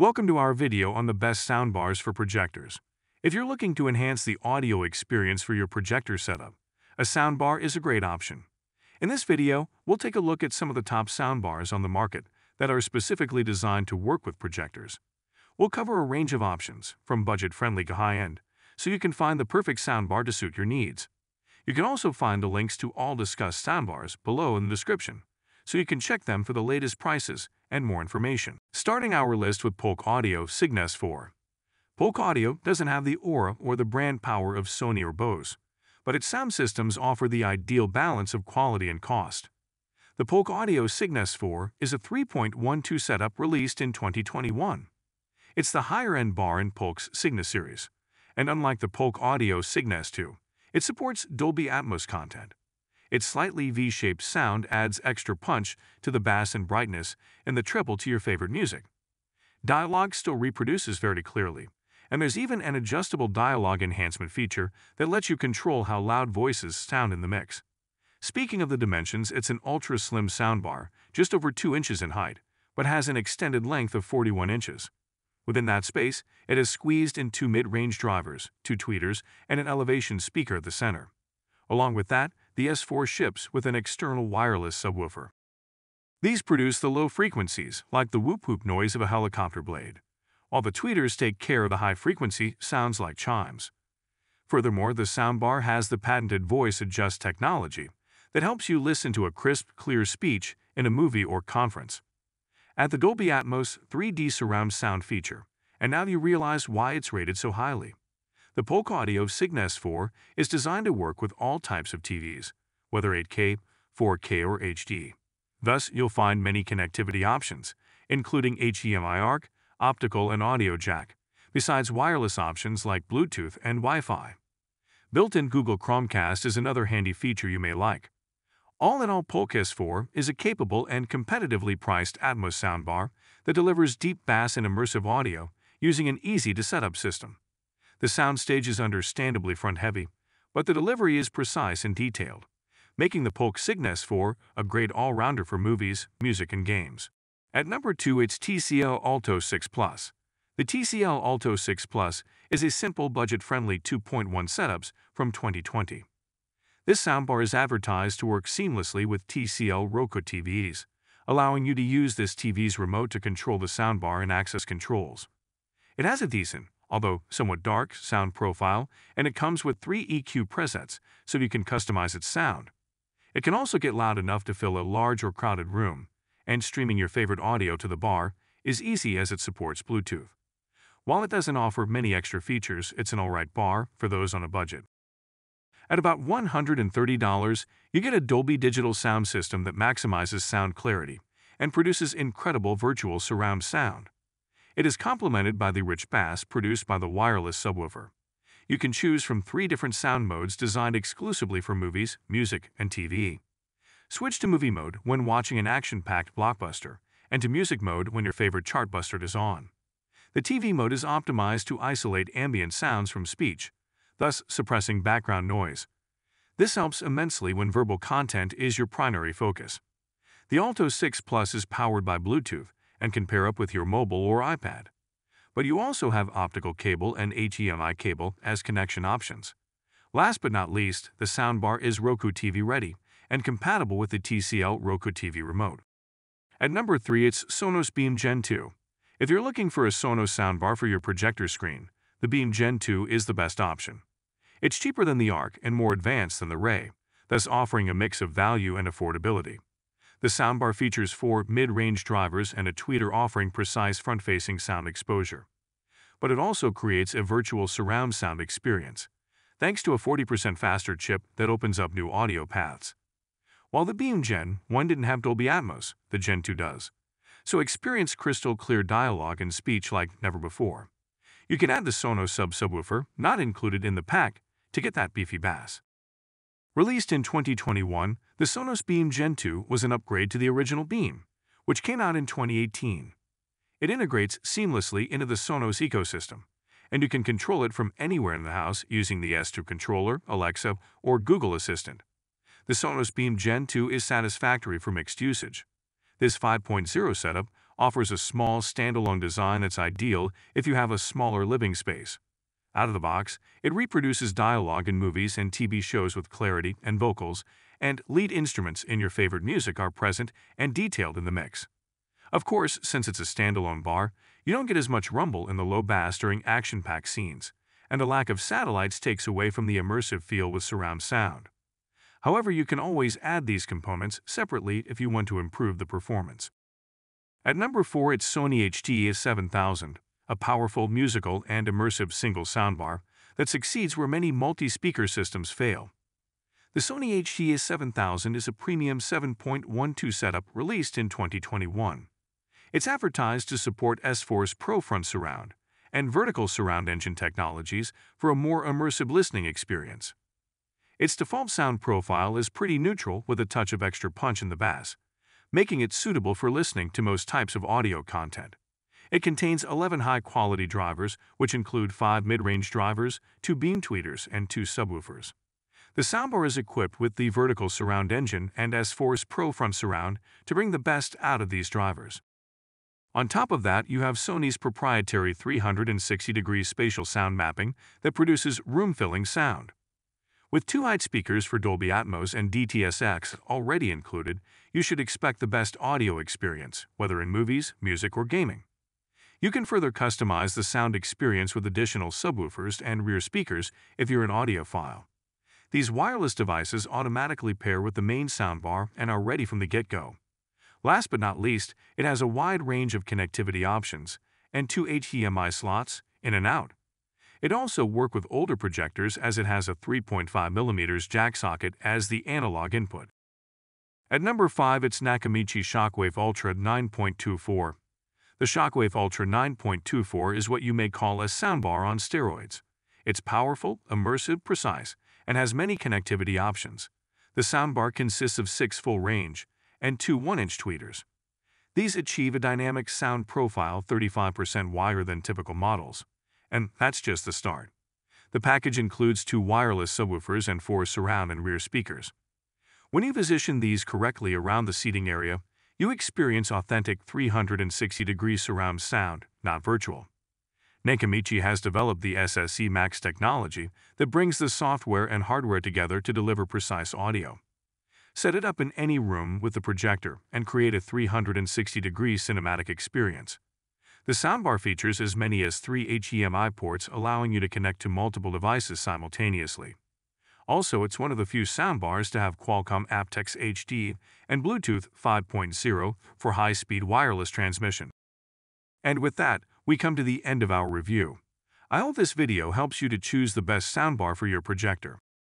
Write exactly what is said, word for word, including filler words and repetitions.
Welcome to our video on the best soundbars for projectors. If you're looking to enhance the audio experience for your projector setup, a soundbar is a great option. In this video, we'll take a look at some of the top soundbars on the market that are specifically designed to work with projectors. We'll cover a range of options, from budget-friendly to high-end, so you can find the perfect soundbar to suit your needs. You can also find the links to all discussed soundbars below in the description, so you can check them for the latest prices and more information. Starting our list with Polk Audio Signa S four. Polk Audio doesn't have the aura or the brand power of Sony or Bose, but its sound systems offer the ideal balance of quality and cost. The Polk Audio Signa S four is a three point one two setup released in twenty twenty-one. It's the higher-end bar in Polk's Signa series, and unlike the Polk Audio Signa S two, it supports Dolby Atmos content. Its slightly V-shaped sound adds extra punch to the bass and brightness and the treble to your favorite music. Dialogue still reproduces very clearly, and there's even an adjustable dialogue enhancement feature that lets you control how loud voices sound in the mix. Speaking of the dimensions, it's an ultra-slim soundbar, just over two inches in height, but has an extended length of forty-one inches. Within that space, it has squeezed in two mid-range drivers, two tweeters, and an elevation speaker at the center. Along with that, the S four ships with an external wireless subwoofer. These produce the low frequencies, like the whoop-whoop noise of a helicopter blade, while the tweeters take care of the high-frequency sounds like chimes. Furthermore, the soundbar has the patented voice adjust technology that helps you listen to a crisp, clear speech in a movie or conference. Add the Dolby Atmos three D surround sound feature, and now you realize why it's rated so highly. The Polk Audio Signa S four is designed to work with all types of T Vs, whether eight K, four K, or H D. Thus, you'll find many connectivity options, including H D M I ARC, optical, and audio jack, besides wireless options like Bluetooth and Wi-Fi. Built-in Google Chromecast is another handy feature you may like. All in all, Polk S four is a capable and competitively priced Atmos soundbar that delivers deep bass and immersive audio using an easy-to-set-up system. The soundstage is understandably front-heavy, but the delivery is precise and detailed, making the Polk Signa S four a great all-rounder for movies, music, and games. At number two, it's T C L Alto six plus. The T C L Alto six plus is a simple, budget-friendly two point one setups from twenty twenty. This soundbar is advertised to work seamlessly with T C L Roku T Vs, allowing you to use this T V's remote to control the soundbar and access controls. It has a decent, although somewhat dark, sound profile, and it comes with three E Q presets, so you can customize its sound. It can also get loud enough to fill a large or crowded room, and streaming your favorite audio to the bar is easy as it supports Bluetooth. While it doesn't offer many extra features, it's an alright bar for those on a budget. At about one hundred thirty dollars, you get a Dolby digital sound system that maximizes sound clarity and produces incredible virtual surround sound. It is complemented by the rich bass produced by the wireless subwoofer. You can choose from three different sound modes designed exclusively for movies, music, and T V. Switch to movie mode when watching an action-packed blockbuster, and to music mode when your favorite chartbuster is on. The T V mode is optimized to isolate ambient sounds from speech, thus suppressing background noise. This helps immensely when verbal content is your primary focus. The Alto six plus is powered by Bluetooth and can pair up with your mobile or iPad. But you also have optical cable and H D M I cable as connection options. Last but not least, the soundbar is Roku T V ready and compatible with the T C L Roku T V remote. At number three, it's Sonos Beam Gen two. If you're looking for a Sonos soundbar for your projector screen, the Beam Gen two is the best option. It's cheaper than the Arc and more advanced than the Ray, thus offering a mix of value and affordability. The soundbar features four mid-range drivers and a tweeter offering precise front-facing sound exposure. But it also creates a virtual surround sound experience, thanks to a forty percent faster chip that opens up new audio paths. While the Beam Gen one didn't have Dolby Atmos, the Gen two does. So experience crystal-clear dialogue and speech like never before. You can add the Sonos Sub subwoofer, not included in the pack, to get that beefy bass. Released in twenty twenty-one, the Sonos Beam Gen two was an upgrade to the original Beam, which came out in twenty eighteen. It integrates seamlessly into the Sonos ecosystem, and you can control it from anywhere in the house using the S two controller, Alexa, or Google Assistant. The Sonos Beam Gen two is satisfactory for mixed usage. This five point oh setup offers a small standalone design that's ideal if you have a smaller living space. Out of the box, it reproduces dialogue in movies and T V shows with clarity and vocals, and lead instruments in your favorite music are present and detailed in the mix. Of course, since it's a standalone bar, you don't get as much rumble in the low bass during action-packed scenes, and the lack of satellites takes away from the immersive feel with surround sound. However, you can always add these components separately if you want to improve the performance. At number four, it's Sony H T A seven thousand, a powerful musical and immersive single soundbar that succeeds where many multi-speaker systems fail. The Sony H T A seven thousand is a premium seven point one two setup released in twenty twenty-one. It's advertised to support S-Force Pro front surround and vertical surround engine technologies for a more immersive listening experience. Its default sound profile is pretty neutral with a touch of extra punch in the bass, making it suitable for listening to most types of audio content. It contains eleven high-quality drivers, which include five mid-range drivers, two beam tweeters, and two subwoofers. The soundbar is equipped with the vertical surround engine and S-Force Pro front surround to bring the best out of these drivers. On top of that, you have Sony's proprietary three hundred sixty degree spatial sound mapping that produces room-filling sound. With two height speakers for Dolby Atmos and D T S X already included, you should expect the best audio experience, whether in movies, music, or gaming. You can further customize the sound experience with additional subwoofers and rear speakers if you're an audiophile. These wireless devices automatically pair with the main soundbar and are ready from the get-go. Last but not least, it has a wide range of connectivity options and two H D M I slots, in and out. It also works with older projectors as it has a three point five millimeter jack socket as the analog input. At number five, it's Nakamichi Shockwave Ultra nine point two four. The Shockwave Ultra nine point two four is what you may call a soundbar on steroids. It's powerful, immersive, precise, and has many connectivity options. The soundbar consists of six full range and two one inch tweeters. These achieve a dynamic sound profile thirty-five percent wider than typical models. And that's just the start. The package includes two wireless subwoofers and four surround and rear speakers. When you position these correctly around the seating area, you experience authentic three hundred sixty degree surround sound, not virtual. Nakamichi has developed the S S C Max technology that brings the software and hardware together to deliver precise audio. Set it up in any room with the projector and create a three hundred sixty degree cinematic experience. The soundbar features as many as three H D M I ports, allowing you to connect to multiple devices simultaneously. Also, it's one of the few soundbars to have Qualcomm aptX H D and Bluetooth five point oh for high-speed wireless transmission. And with that, we come to the end of our review. I hope this video helps you to choose the best soundbar for your projector.